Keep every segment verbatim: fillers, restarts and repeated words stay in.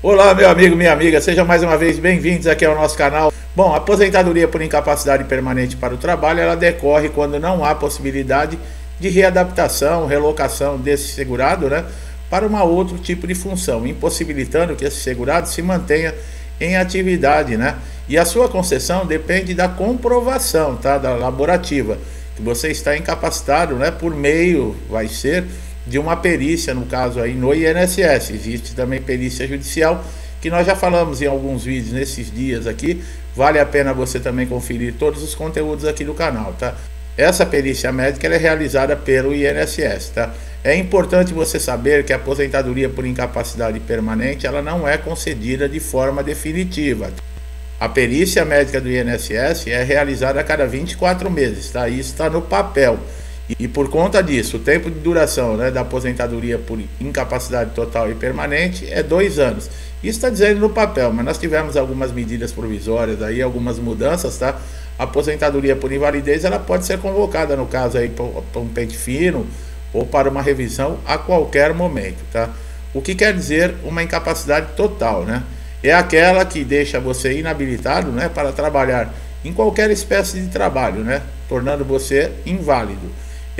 Olá, meu amigo, minha amiga, sejam mais uma vez bem-vindos aqui ao nosso canal. Bom, a aposentadoria por incapacidade permanente para o trabalho, ela decorre quando não há possibilidade de readaptação, relocação desse segurado, né, para um outro tipo de função, impossibilitando que esse segurado se mantenha em atividade, né, e a sua concessão depende da comprovação, tá, da laborativa, que você está incapacitado, né, por meio, vai ser... de uma perícia, no caso aí no I N S S. Existe também perícia judicial, que nós já falamos em alguns vídeos nesses dias aqui, vale a pena você também conferir todos os conteúdos aqui do canal, tá? Essa perícia médica ela é realizada pelo I N S S, tá? É importante você saber que a aposentadoria por incapacidade permanente, ela não é concedida de forma definitiva. A perícia médica do I N S S é realizada a cada vinte e quatro meses, tá? Isso está no papel. E por conta disso, o tempo de duração, né, da aposentadoria por incapacidade total e permanente é dois anos. Isso está dizendo no papel, mas nós tivemos algumas medidas provisórias, aí, algumas mudanças, tá? A aposentadoria por invalidez ela pode ser convocada, no caso, aí, para um pente fino ou para uma revisão a qualquer momento, tá? O que quer dizer uma incapacidade total, né? É aquela que deixa você inabilitado, né, para trabalhar em qualquer espécie de trabalho, né, tornando você inválido.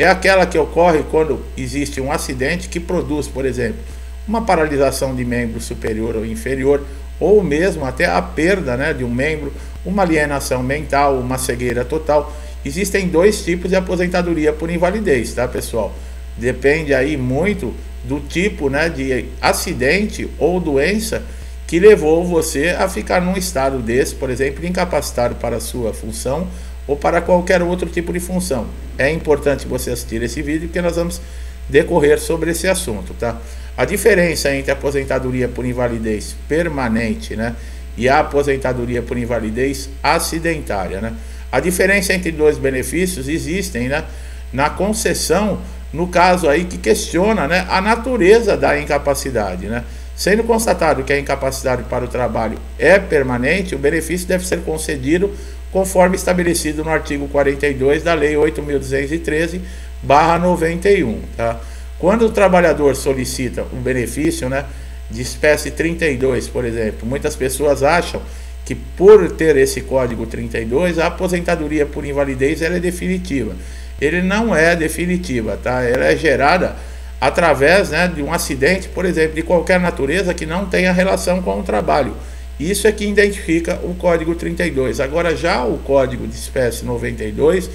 É aquela que ocorre quando existe um acidente que produz, por exemplo, uma paralisação de membro superior ou inferior, ou mesmo até a perda, né, de um membro, uma alienação mental, uma cegueira total. Existem dois tipos de aposentadoria por invalidez, tá, pessoal? Depende aí muito do tipo, né, de acidente ou doença que levou você a ficar num estado desse, por exemplo, incapacitado para a sua função ou para qualquer outro tipo de função. É importante você assistir esse vídeo, porque nós vamos decorrer sobre esse assunto, tá? A diferença entre a aposentadoria por invalidez permanente, né, e a aposentadoria por invalidez acidentária, né? A diferença entre dois benefícios existem, né, na concessão, no caso aí que questiona, né, a natureza da incapacidade, né? Sendo constatado que a incapacidade para o trabalho é permanente, o benefício deve ser concedido conforme estabelecido no artigo quarenta e dois da lei oito mil duzentos e treze barra noventa e um, tá? Quando o trabalhador solicita um benefício, né, de espécie trinta e dois, por exemplo, muitas pessoas acham que por ter esse código trinta e dois, a aposentadoria por invalidez ela é definitiva. Ele não é definitiva, tá? Ela é gerada através, né, de um acidente, por exemplo, de qualquer natureza que não tenha relação com o trabalho. Isso é que identifica o código trinta e dois. Agora, já o código de espécie noventa e dois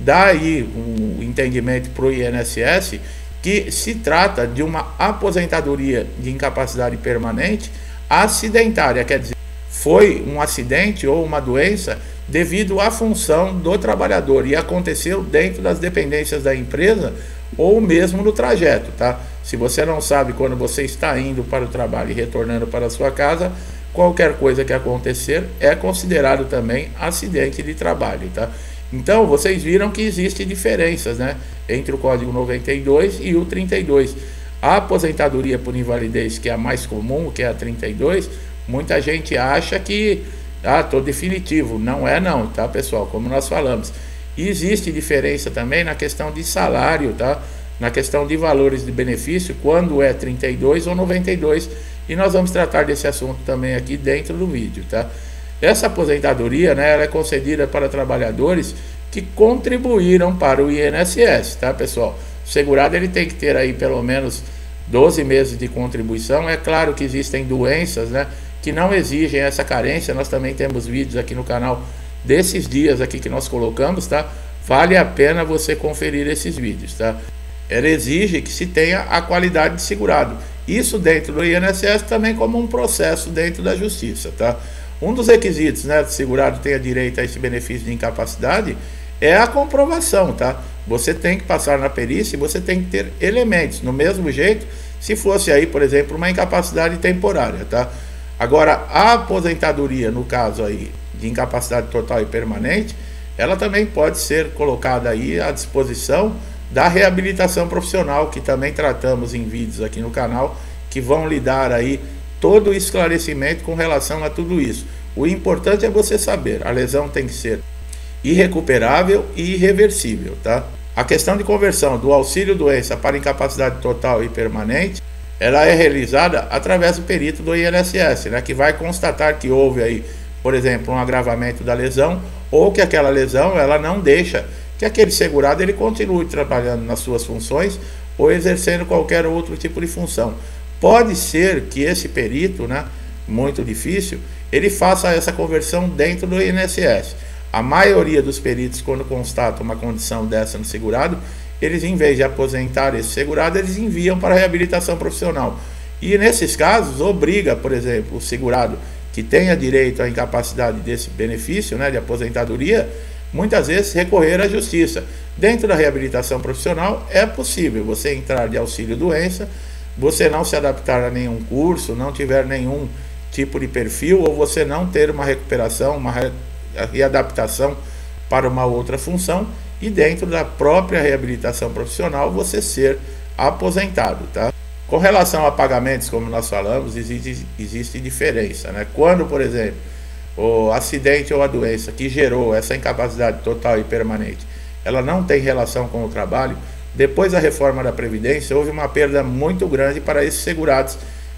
dá aí um entendimento para o I N S S que se trata de uma aposentadoria de incapacidade permanente acidentária, quer dizer, foi um acidente ou uma doença devido à função do trabalhador e aconteceu dentro das dependências da empresa ou mesmo no trajeto, tá? Se você não sabe quando você está indo para o trabalho e retornando para a sua casa, qualquer coisa que acontecer é considerado também acidente de trabalho, tá? Então, vocês viram que existem diferenças, né, entre o código noventa e dois e o trinta e dois. A aposentadoria por invalidez, que é a mais comum, que é a trinta e dois, muita gente acha que, ah, tô definitivo. Não é não, tá, pessoal? Como nós falamos. E existe diferença também na questão de salário, tá? Na questão de valores de benefício, quando é trinta e dois ou noventa e dois, e nós vamos tratar desse assunto também aqui dentro do vídeo, tá? Essa aposentadoria, né, ela é concedida para trabalhadores que contribuíram para o I N S S, tá, pessoal? O segurado ele tem que ter aí pelo menos doze meses de contribuição. É claro que existem doenças, né, que não exigem essa carência. Nós também temos vídeos aqui no canal desses dias aqui que nós colocamos, tá? Vale a pena você conferir esses vídeos, tá? Ela exige que se tenha a qualidade de segurado. Isso dentro do I N S S também como um processo dentro da justiça, tá? Um dos requisitos, né, do segurado tenha direito a esse benefício de incapacidade é a comprovação, tá? Você tem que passar na perícia e você tem que ter elementos. No mesmo jeito, se fosse aí, por exemplo, uma incapacidade temporária, tá? Agora, a aposentadoria, no caso aí, de incapacidade total e permanente, ela também pode ser colocada aí à disposição da reabilitação profissional, que também tratamos em vídeos aqui no canal, que vão lhe dar aí todo o esclarecimento com relação a tudo isso. O importante é você saber, a lesão tem que ser irrecuperável e irreversível, tá? A questão de conversão do auxílio doença para incapacidade total e permanente ela é realizada através do perito do I N S S, né, que vai constatar que houve aí, por exemplo, um agravamento da lesão, ou que aquela lesão ela não deixa que aquele segurado ele continue trabalhando nas suas funções ou exercendo qualquer outro tipo de função. Pode ser que esse perito, né, muito difícil, ele faça essa conversão dentro do I N S S. A maioria dos peritos, quando constata uma condição dessa no segurado, eles, em vez de aposentar esse segurado, eles enviam para a reabilitação profissional. E nesses casos, obriga, por exemplo, o segurado que tenha direito à incapacidade desse benefício, né, de aposentadoria, muitas vezes recorrer à justiça. Dentro da reabilitação profissional, é possível você entrar de auxílio-doença, você não se adaptar a nenhum curso, não tiver nenhum tipo de perfil, ou você não ter uma recuperação, uma readaptação para uma outra função, e dentro da própria reabilitação profissional você ser aposentado, tá? Com relação a pagamentos, como nós falamos, existe, existe diferença, né? Quando, por exemplo, o acidente ou a doença que gerou essa incapacidade total e permanente, ela não tem relação com o trabalho, depois da reforma da Previdência houve uma perda muito grande para esses segurados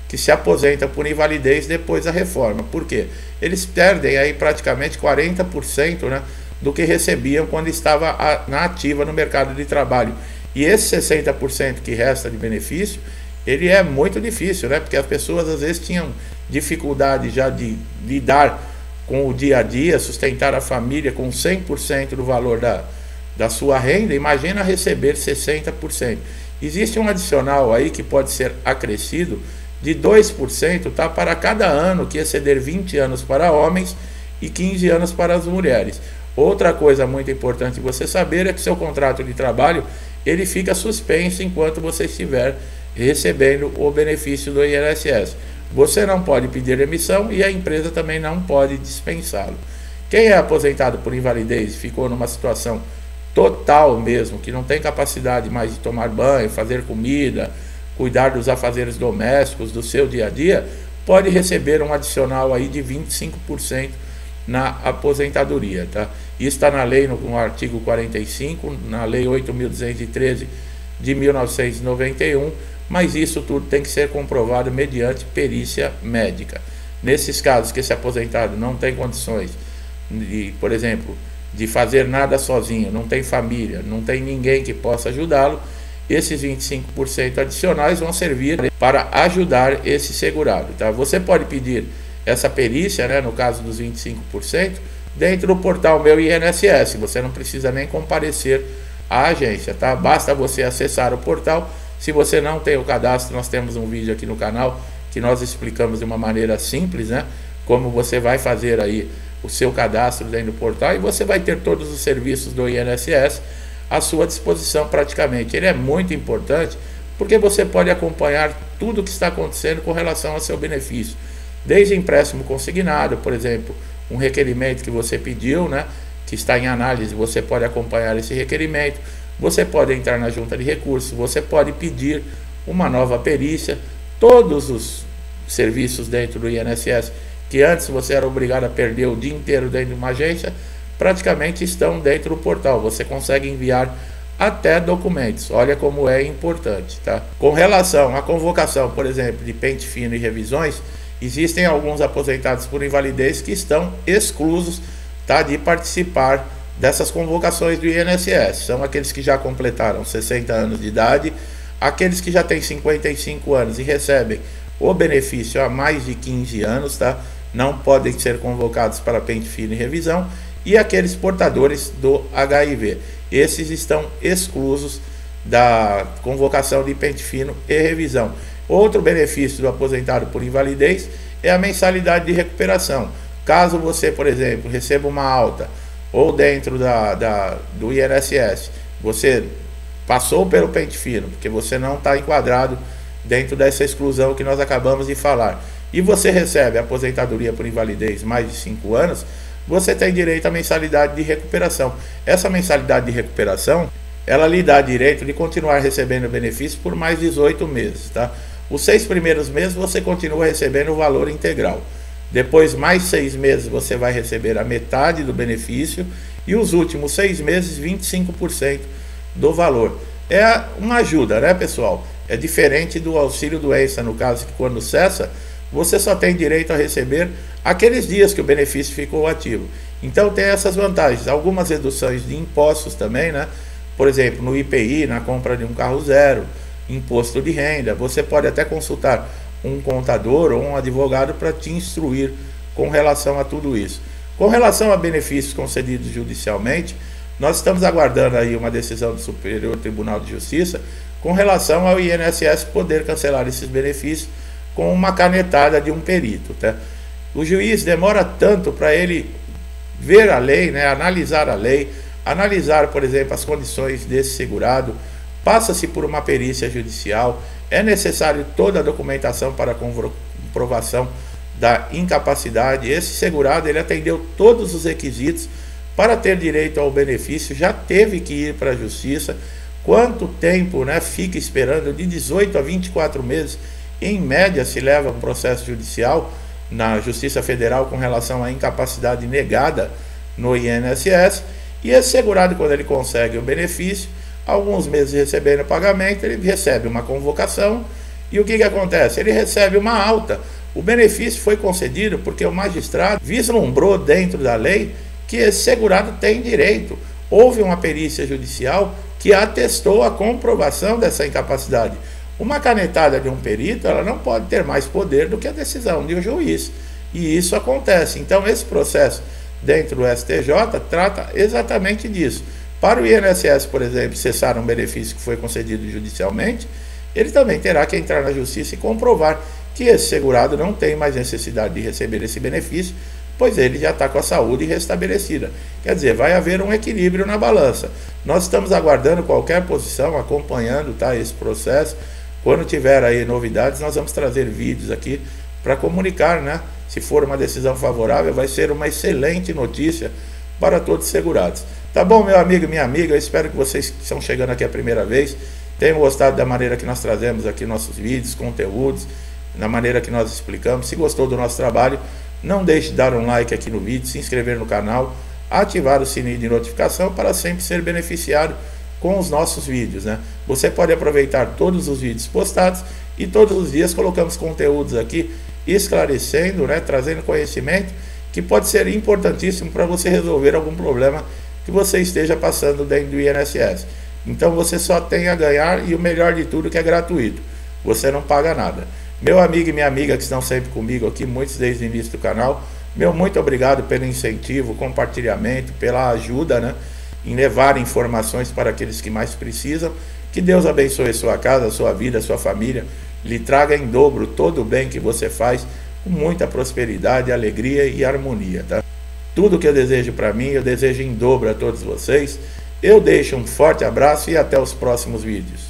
que se aposentam por invalidez depois da reforma. Por quê? Eles perdem aí praticamente quarenta por cento, né, do que recebiam quando estava na ativa no mercado de trabalho. E esse sessenta por cento que resta de benefício, ele é muito difícil, né? Porque as pessoas às vezes tinham dificuldade já de lidar com o dia a dia, sustentar a família com cem por cento do valor da, da sua renda, imagina receber sessenta por cento. Existe um adicional aí que pode ser acrescido de dois por cento, tá, para cada ano que exceder vinte anos para homens e quinze anos para as mulheres. Outra coisa muito importante você saber é que seu contrato de trabalho ele fica suspenso enquanto você estiver recebendo o benefício do I N S S. Você não pode pedir demissão e a empresa também não pode dispensá-lo. Quem é aposentado por invalidez e ficou numa situação total mesmo, que não tem capacidade mais de tomar banho, fazer comida, cuidar dos afazeres domésticos, do seu dia a dia, pode receber um adicional aí de vinte e cinco por cento na aposentadoria, tá? Isso está na lei, no, no artigo quarenta e cinco, na lei oito mil duzentos e treze de mil novecentos e noventa e um, mas isso tudo tem que ser comprovado mediante perícia médica. Nesses casos que esse aposentado não tem condições, de, por exemplo, de fazer nada sozinho, não tem família, não tem ninguém que possa ajudá-lo, esses vinte e cinco por cento adicionais vão servir para ajudar esse segurado, tá? Você pode pedir essa perícia, né, no caso dos vinte e cinco por cento, dentro do portal Meu I N S S, você não precisa nem comparecer à agência, tá? Basta você acessar o portal. Se você não tem o cadastro, nós temos um vídeo aqui no canal que nós explicamos de uma maneira simples, né, como você vai fazer aí o seu cadastro dentro do portal, e você vai ter todos os serviços do I N S S à sua disposição praticamente. Ele é muito importante porque você pode acompanhar tudo o que está acontecendo com relação ao seu benefício, desde empréstimo consignado, por exemplo, um requerimento que você pediu, né, que está em análise, você pode acompanhar esse requerimento, você pode entrar na junta de recursos, você pode pedir uma nova perícia, todos os serviços dentro do I N S S, que antes você era obrigado a perder o dia inteiro dentro de uma agência, praticamente estão dentro do portal, você consegue enviar até documentos, olha como é importante, tá? Com relação à convocação, por exemplo, de pente fino e revisões, existem alguns aposentados por invalidez que estão exclusos, tá, de participar dessas convocações do I N S S. São aqueles que já completaram sessenta anos de idade, aqueles que já têm cinquenta e cinco anos e recebem o benefício há mais de quinze anos, tá? Não podem ser convocados para pente fino e revisão, e aqueles portadores do H I V. Esses estão exclusos da convocação de pente fino e revisão. Outro benefício do aposentado por invalidez é a mensalidade de recuperação. Caso você, por exemplo, receba uma alta ou dentro da, da, do I N S S, você passou pelo pente fino, porque você não está enquadrado dentro dessa exclusão que nós acabamos de falar, e você recebe a aposentadoria por invalidez mais de cinco anos, você tem direito à mensalidade de recuperação. Essa mensalidade de recuperação, ela lhe dá direito de continuar recebendo o benefício por mais dezoito meses, tá? Os seis primeiros meses você continua recebendo o valor integral. Depois, mais seis meses você vai receber a metade do benefício. E os últimos seis meses, vinte e cinco por cento do valor. É uma ajuda, né, pessoal? É diferente do auxílio doença, no caso que quando cessa, você só tem direito a receber aqueles dias que o benefício ficou ativo. Então tem essas vantagens, algumas reduções de impostos também, né? Por exemplo, no I P I, na compra de um carro zero, imposto de renda, você pode até consultar um contador ou um advogado para te instruir com relação a tudo isso. Com relação a benefícios concedidos judicialmente, nós estamos aguardando aí uma decisão do Superior Tribunal de Justiça com relação ao I N S S poder cancelar esses benefícios com uma canetada de um perito, tá? O juiz demora tanto para ele ver a lei, né, analisar a lei, analisar, por exemplo, as condições desse segurado, passa-se por uma perícia judicial, é necessário toda a documentação para comprovação da incapacidade. Esse segurado, ele atendeu todos os requisitos para ter direito ao benefício, já teve que ir para a justiça. Quanto tempo, né, fica esperando? De dezoito a vinte e quatro meses, em média, se leva um processo judicial na Justiça Federal com relação à incapacidade negada no I N S S. E esse segurado, quando ele consegue o benefício, alguns meses recebendo o pagamento, ele recebe uma convocação, e o que que acontece? Ele recebe uma alta. O benefício foi concedido porque o magistrado vislumbrou dentro da lei que esse segurado tem direito. Houve uma perícia judicial que atestou a comprovação dessa incapacidade. Uma canetada de um perito, ela não pode ter mais poder do que a decisão de um juiz. E isso acontece. Então, esse processo dentro do S T J trata exatamente disso. Para o I N S S, por exemplo, cessar um benefício que foi concedido judicialmente, ele também terá que entrar na justiça e comprovar que esse segurado não tem mais necessidade de receber esse benefício, pois ele já está com a saúde restabelecida. Quer dizer, vai haver um equilíbrio na balança. Nós estamos aguardando qualquer posição, acompanhando, tá, esse processo. Quando tiver aí novidades, nós vamos trazer vídeos aqui para comunicar, né? Se for uma decisão favorável, vai ser uma excelente notícia para todos os segurados. Tá bom, meu amigo e minha amiga? Eu espero que vocês que estão chegando aqui a primeira vez tenham gostado da maneira que nós trazemos aqui nossos vídeos, conteúdos, na maneira que nós explicamos. Se gostou do nosso trabalho, não deixe de dar um like aqui no vídeo, se inscrever no canal, ativar o sininho de notificação para sempre ser beneficiado com os nossos vídeos, né? Você pode aproveitar todos os vídeos postados, e todos os dias colocamos conteúdos aqui esclarecendo, né, trazendo conhecimento que pode ser importantíssimo para você resolver algum problema que você esteja passando dentro do I N S S. Então você só tem a ganhar, e o melhor de tudo que é gratuito, você não paga nada. Meu amigo e minha amiga que estão sempre comigo aqui, muitos desde o início do canal, meu muito obrigado pelo incentivo, compartilhamento, pela ajuda, né, em levar informações para aqueles que mais precisam. Que Deus abençoe sua casa, sua vida, sua família, lhe traga em dobro todo o bem que você faz, com muita prosperidade, alegria e harmonia, tá? Tudo que eu desejo para mim, eu desejo em dobro a todos vocês. Eu deixo um forte abraço e até os próximos vídeos.